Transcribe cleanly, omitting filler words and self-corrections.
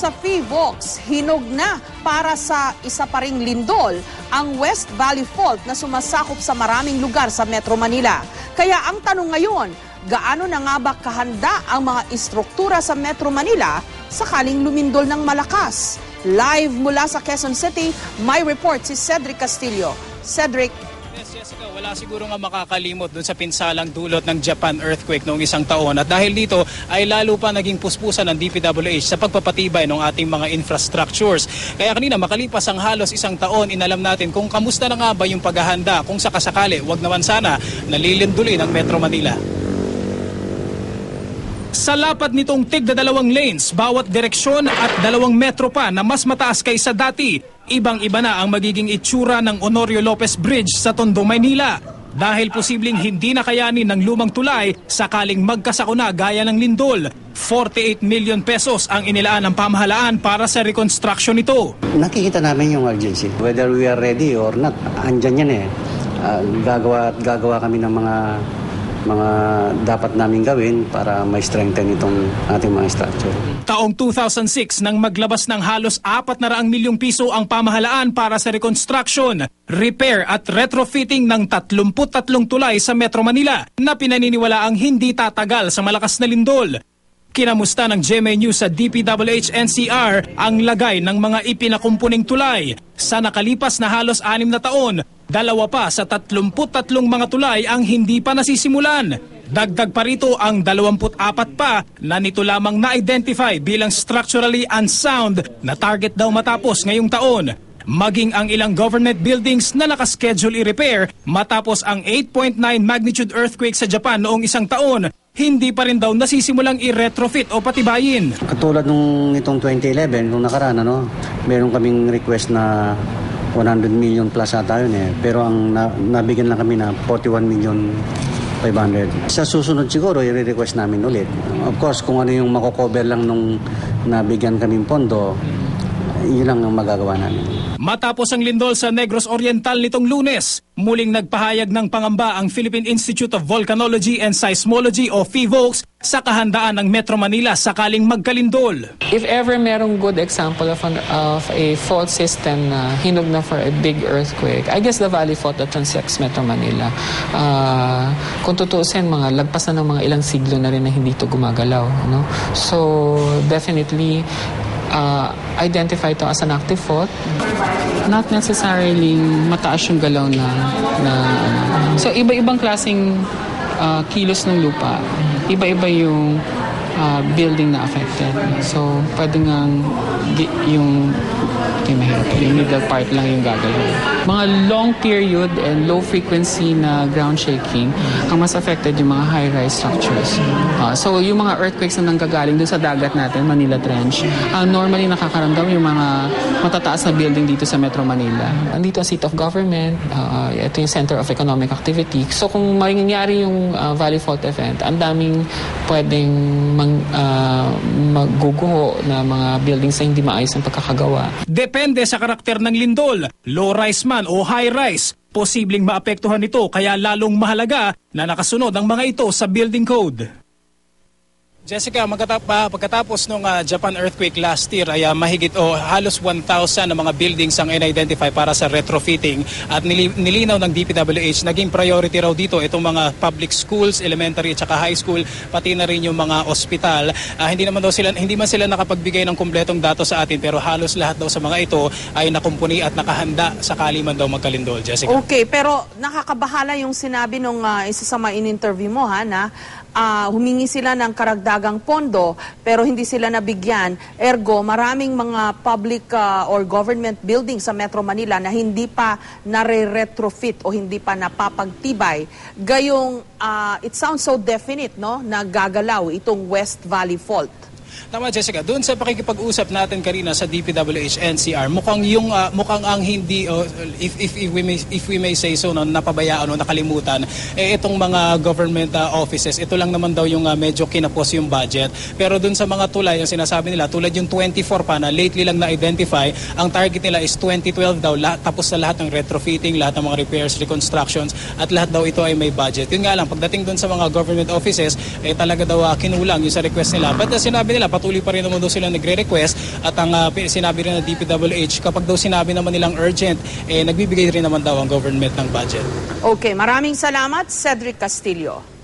sa PHIVOLCS, hinog na para sa isa pa ring lindol ang West Valley Fault na sumasakop sa maraming lugar sa Metro Manila. Kaya ang tanong ngayon, gaano na nga ba kahanda ang mga istruktura sa Metro Manila sakaling lumindol ng malakas? Live mula sa Quezon City, may report si Cedric Castillo. Cedric. Jessica, wala siguro nga makakalimot dun sa pinsalang dulot ng Japan Earthquake noong isang taon. At dahil dito ay lalo pa naging puspusan ng DPWH sa pagpapatibay ng ating mga infrastructures. Kaya kanina makalipas ang halos isang taon, inalam natin kung kamusta na nga ba yung paghahanda kung sakasakali, wag naman sana, nalilindulin ang Metro Manila. Sa lapad nitong tigda 2 lanes, bawat direksyon at 2 metro pa na mas mataas kaysa dati, ibang-iba na ang magiging itsura ng Onorio Lopez Bridge sa Tondo, Maynila. Dahil posibleng hindi na kayanin ng lumang tulay sakaling magkasakuna gaya ng lindol. 48 million pesos ang inilaan ng pamahalaan para sa reconstruction nito. Nakikita namin yung urgency. Whether we are ready or not, andyan yan eh. Gagawa kami ng mga dapat namin gawin para ma-strengthen itong ating mga structure. Taong 2006 nang maglabas ng halos 400 milyong piso ang pamahalaan para sa reconstruction, repair at retrofitting ng 33 tulay sa Metro Manila na pinaniniwalaang hindi tatagal sa malakas na lindol. Kinamusta ng GMA News sa DPWH NCR ang lagay ng mga ipinakumpuning tulay. Sa nakalipas na halos 6 na taon, 2 pa sa 33 mga tulay ang hindi pa nasisimulan. Dagdag pa rito ang 24 pa na nito lamang na-identify bilang structurally unsound na target daw matapos ngayong taon. Maging ang ilang government buildings na nakaschedule i-repair matapos ang 8.9 magnitude earthquake sa Japan noong isang taon, hindi pa rin daw nasisimulang i-retrofit o patibayin. Katulad nung itong 2011, nung nakaraan, meron kaming request na 100 million plus ata yun eh. Pero ang nabigyan lang kami na 41,500,000. Sa susunod siguro, i-request namin ulit. Of course, kung ano yung makocover lang nung nabigyan kaming pondo, yun lang ang magagawa namin. Matapos ang lindol sa Negros Oriental nitong Lunes, muling nagpahayag ng pangamba ang Philippine Institute of Volcanology and Seismology o PHIVOLCS sa kahandaan ng Metro Manila sakaling magkalindol. If ever merong good example of a fault system na hinog na for a big earthquake, I guess the Valley Fault that transects Metro Manila. Kung tutuusin, mga lagpas na ng mga ilang siglo na rin na hindi ito gumagalaw. So definitely, identify ito as an active fault. Not necessarily mataas yung galaw na so iba-ibang klaseng kilos ng lupa. Iba-iba yung building na affected. So pwede nga yung middle part lang yung gagalaw. Mga long period and low frequency na ground shaking ang mas affected yung mga high-rise structures. So yung mga earthquakes na nanggagaling dun sa dagat natin, Manila Trench, normally nakakaramdam yung mga matataas na building dito sa Metro Manila. Andito ang seat of government, ito yung center of economic activity. So kung mangyayari yung Valley Fault event, ang daming pwedeng magguguho na mga buildings na hindi maayos ang pagkakagawa. Depende sa karakter ng lindol, low-rise man o high-rise, posibleng maapektuhan ito kaya lalong mahalaga na nakasunod ang mga ito sa building code. Jessica, pagkatapos ng Japan Earthquake last year ay mahigit o halos 1,000 na mga buildings ang in-identify para sa retrofitting at nilinaw ng DPWH. Naging priority raw dito itong mga public schools, elementary at saka high school, pati na rin yung mga ospital. Hindi man sila nakapagbigay ng kumpletong datos sa atin pero halos lahat daw sa mga ito ay nakumpuni at nakahanda sakali man daw magkalindol, Jessica. Okay, pero nakakabahala yung sinabi nung isa sa mga in-interview mo na humingi sila ng karagdagang pondo pero hindi sila nabigyan. Ergo, maraming mga public or government buildings sa Metro Manila na hindi pa nare-retrofit o hindi pa napapagtibay. Gayong, it sounds so definite, na gagalaw itong West Valley Fault. Tama, Jessica, doon sa pakikipag-usap natin kanina sa DPWH NCR, mukhang ang hindi if we may say so napabayaan o nakalimutan itong mga government offices. Ito lang naman daw yung medyo kinapos yung budget. Pero doon sa mga tulay, yung sinasabi nila tulad yung 24 pa na lately lang na-identify, ang target nila is 2012 daw tapos sa lahat ng retrofitting, lahat ng mga repairs, reconstructions at lahat daw ito ay may budget. Yun nga lang pagdating doon sa mga government offices, talaga daw kinulang yung sa request nila. But sinabi nila patuloy pa rin naman daw sila nagre-request at ang sinabi rin ng DPWH, kapag daw sinabi naman nilang urgent, nagbibigay rin naman daw ang government ng budget. Okay, maraming salamat, Cedric Castillo.